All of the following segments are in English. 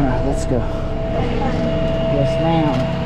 Alright, let's go. Yes, ma'am.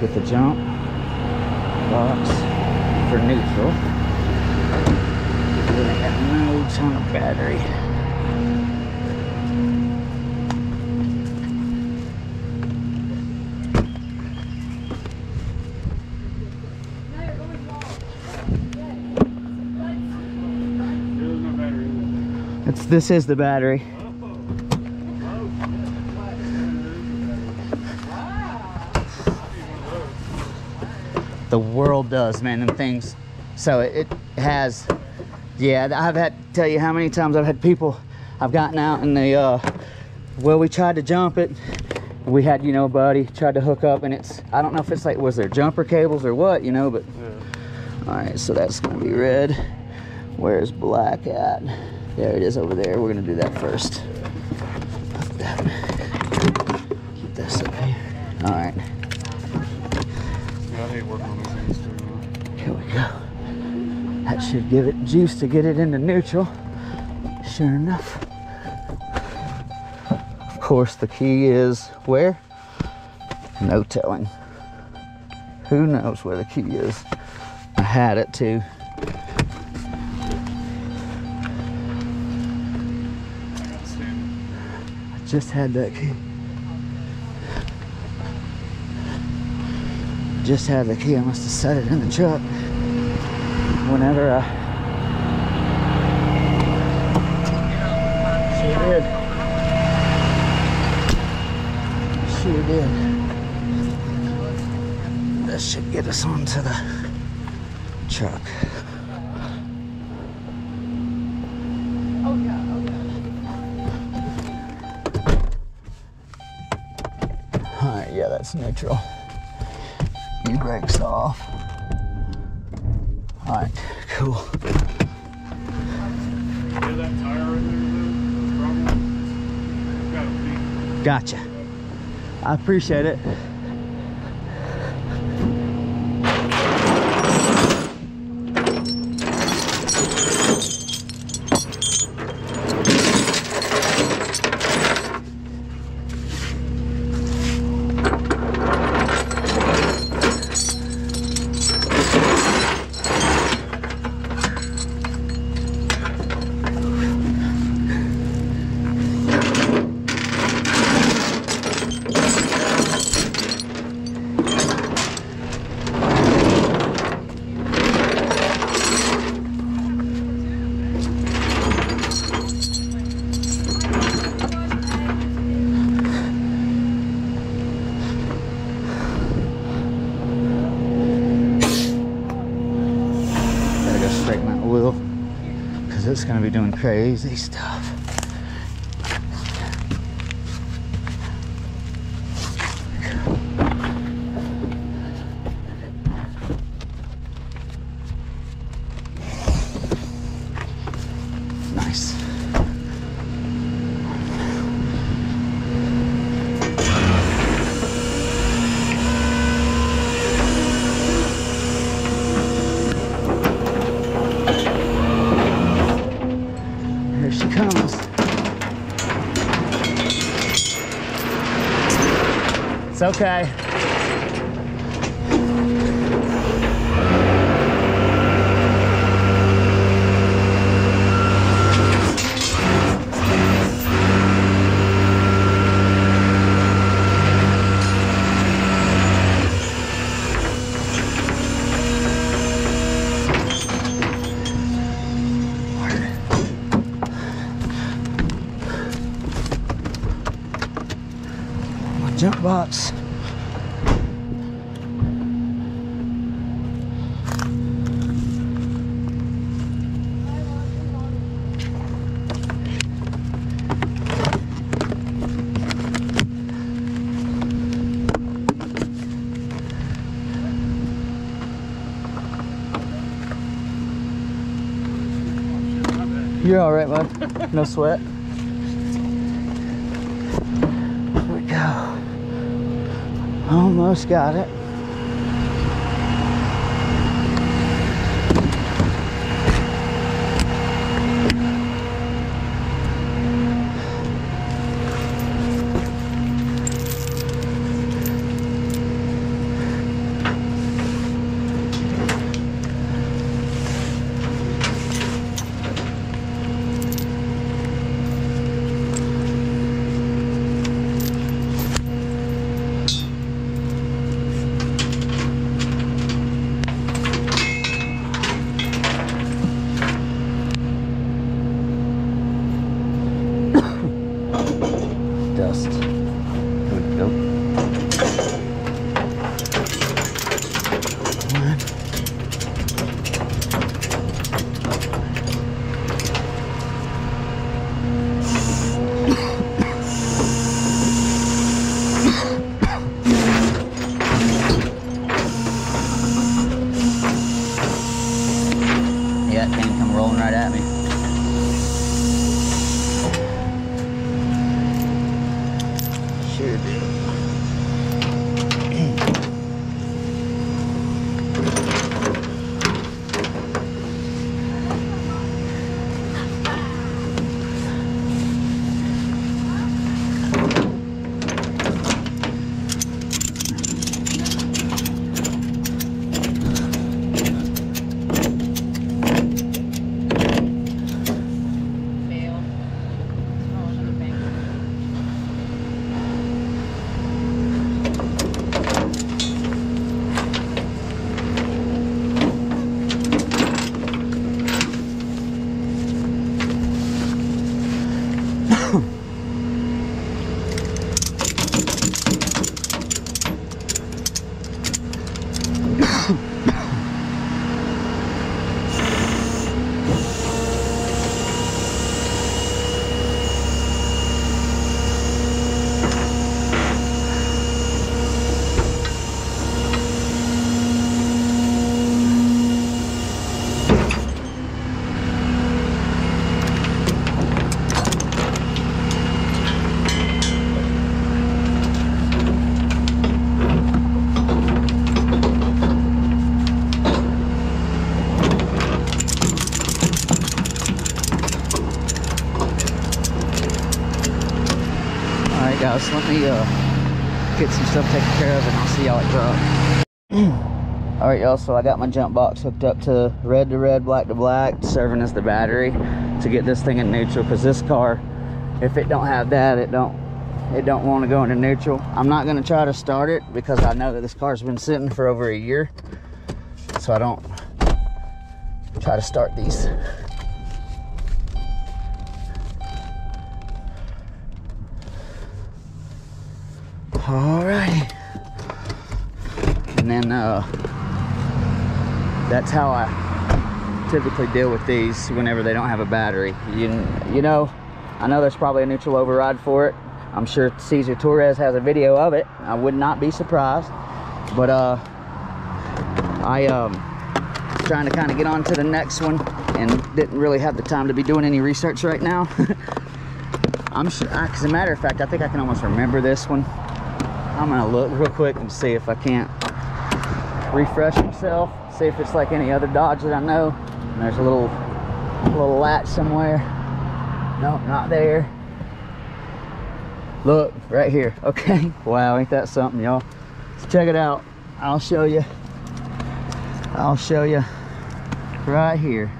With the jump box for neutral. We're gonna have no ton of battery. This is the battery. The world does, man, and things. So it has, yeah, I've had to tell you how many times I've had people, I've gotten out in the, well, we tried to jump it. We had, you know, buddy tried to hook up and it's, I don't know if it's like, was there jumper cables or what, you know, but. Yeah. All right, so that's gonna be red. Where's black at? There it is over there. We're gonna do that first. Keep this up here. All right. I hate working on these things too much. Here we go. That should give it juice to get it into neutral. Sure enough. Of course, the key is where? No telling. Who knows where the key is? I had it too. I just had that key. Just had the key. I must have set it in the truck. Whenever I sure did. That should get us onto the truck. Oh yeah. All right, yeah, that's neutral. Brakes off. All right, cool. You hear that tire right there? Gotcha. I appreciate it. It's gonna be doing crazy stuff. Nice. It's okay. junk box. You're all right, man. No sweat. Here we go. Almost got it. Dust. Here we go. Yeah, that thing come rolling right at me. Sure do. Guys, let me get some stuff taken care of and I'll see y'all at drop. Alright y'all, so I got my jump box hooked up to red, black to black, serving as the battery to get this thing in neutral, because this car, if it don't have that, it don't want to go into neutral. I'm not going to try to start it because I know that this car's been sitting for over a year, so I don't try to start these. Alrighty, and then that's how I typically deal with these whenever they don't have a battery. You know, I know there's probably a neutral override for it. I'm sure Cesar Torres has a video of it. I would not be surprised, but I was trying to kind of get on to the next one and didn't really have the time to be doing any research right now. I'm sure, as a matter of fact, I think I can almost remember this one. I'm gonna look real quick and see if I can't refresh myself, see if it's like any other Dodge that I know. And there's a little latch somewhere. Nope, not there. Look, right here. Okay, wow, ain't that something, y'all? Let's check it out. I'll show you. I'll show you right here.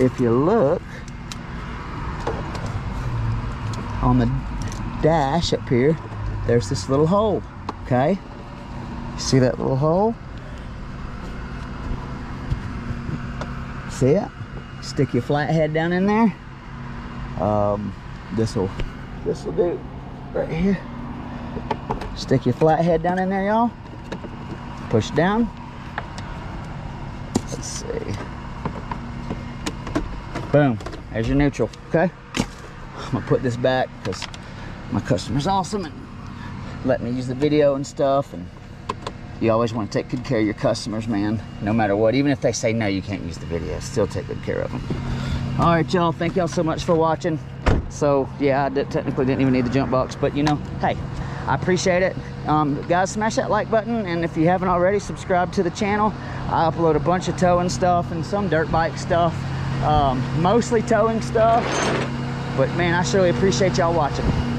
If you look on the dash up here, there's this little hole, okay? See that little hole? See it? Stick your flathead down in there. This will do right here. Stick your flathead down in there, y'all. Push down. Let's see. Boom. There's your neutral. Okay. I'm gonna put this back because my customer's awesome and let me use the video and stuff. And you always want to take good care of your customers, man. No matter what. Even if they say no, you can't use the video. Still take good care of them. All right, y'all. Thank y'all so much for watching. So yeah, I technically didn't even need the jump box, but you know, hey, I appreciate it. Guys, smash that like button, and if you haven't already, subscribe to the channel. I upload a bunch of towing stuff and some dirt bike stuff, mostly towing stuff. But man, I surely appreciate y'all watching.